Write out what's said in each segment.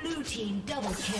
Blue team double kill.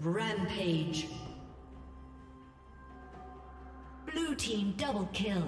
Rampage. Blue team double kill.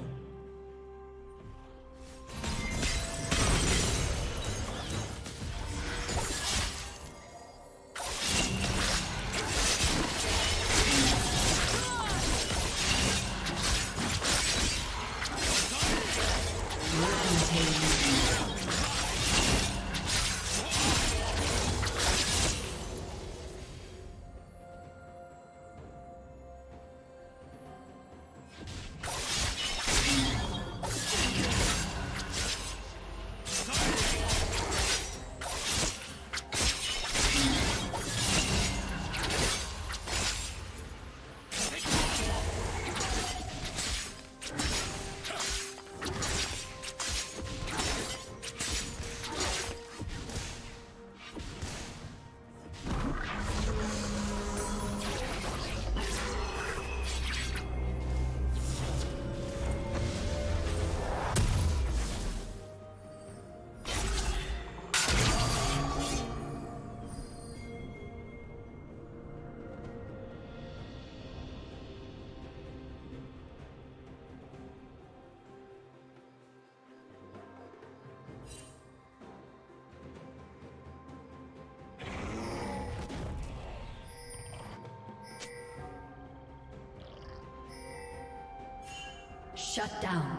Shut down.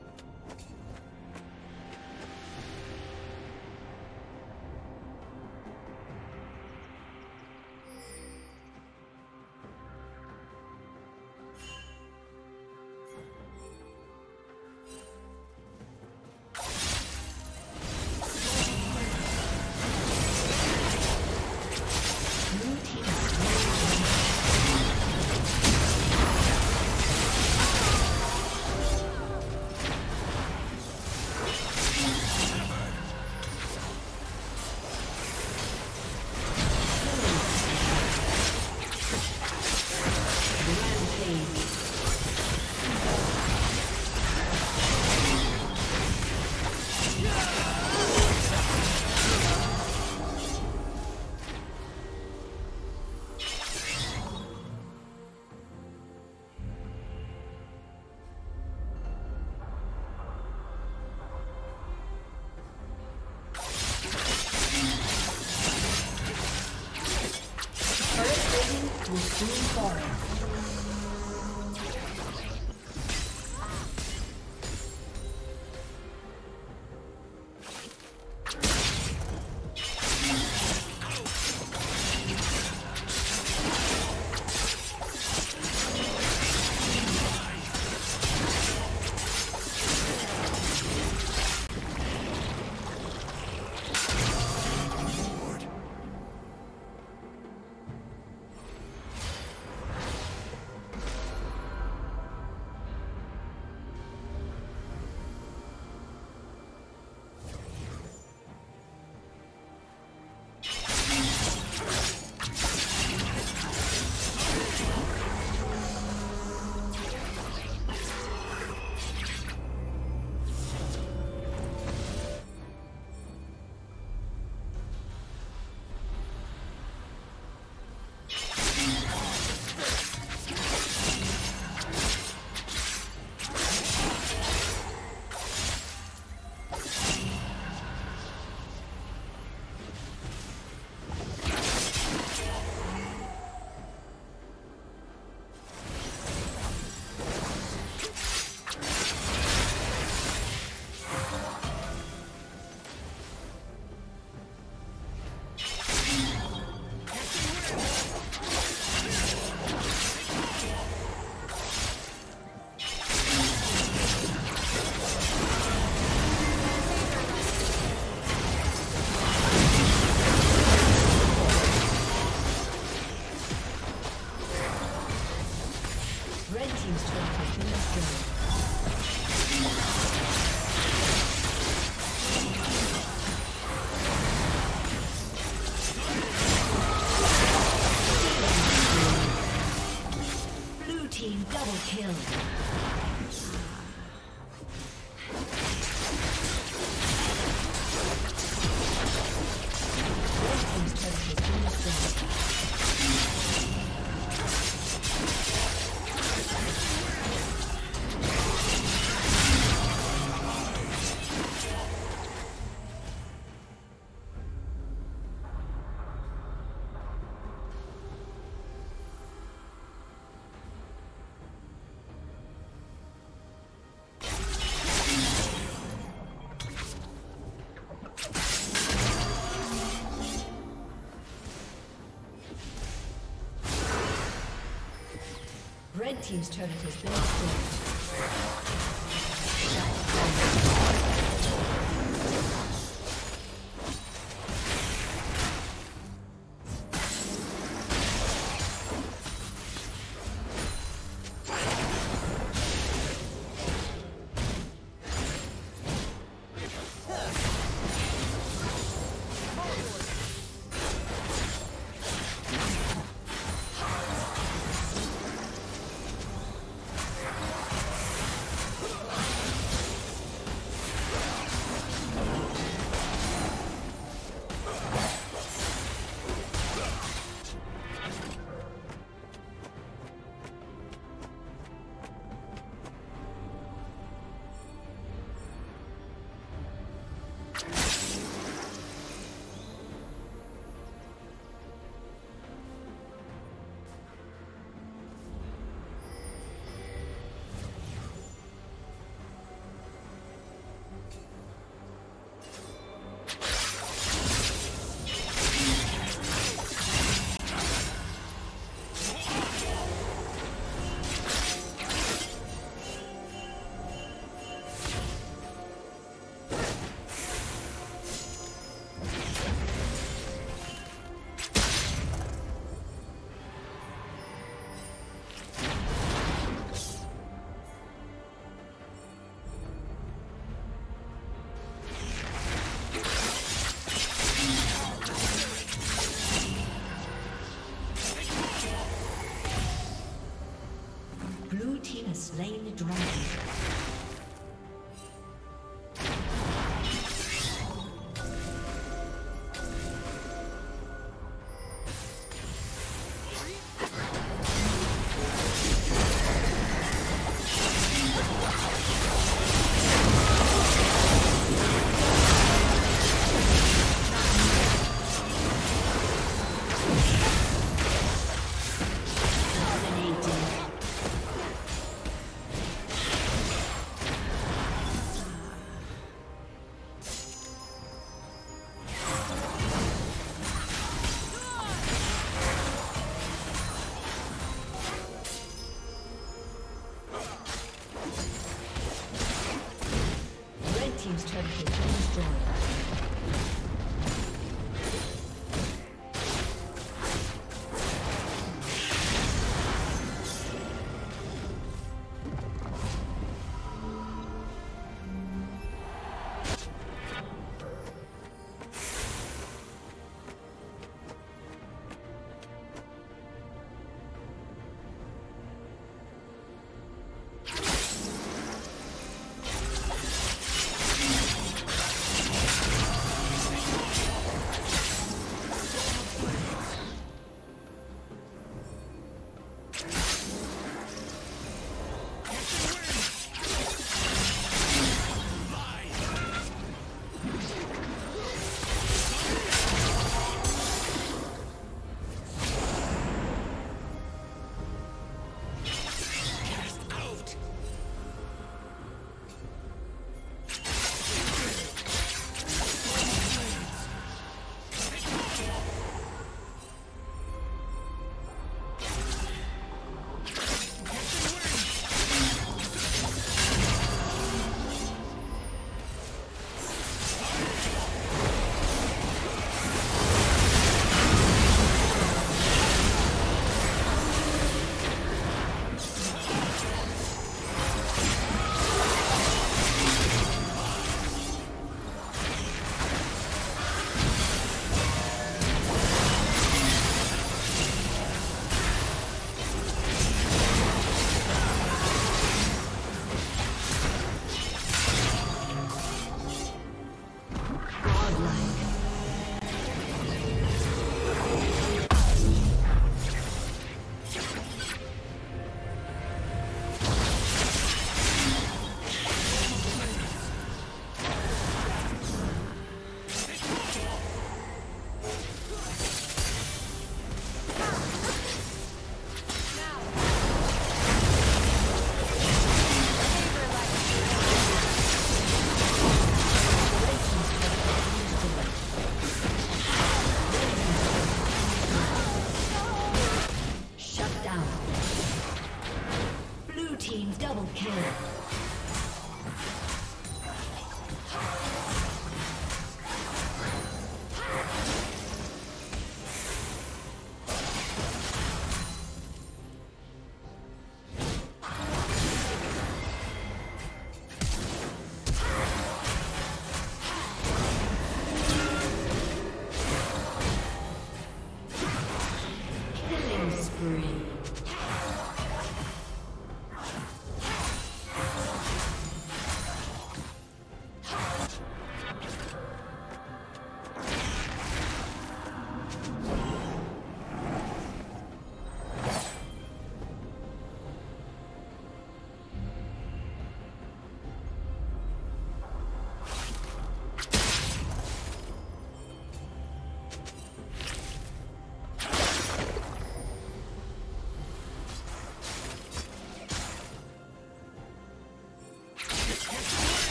Red team's turret has been destroyed. Slain the dragon. Life.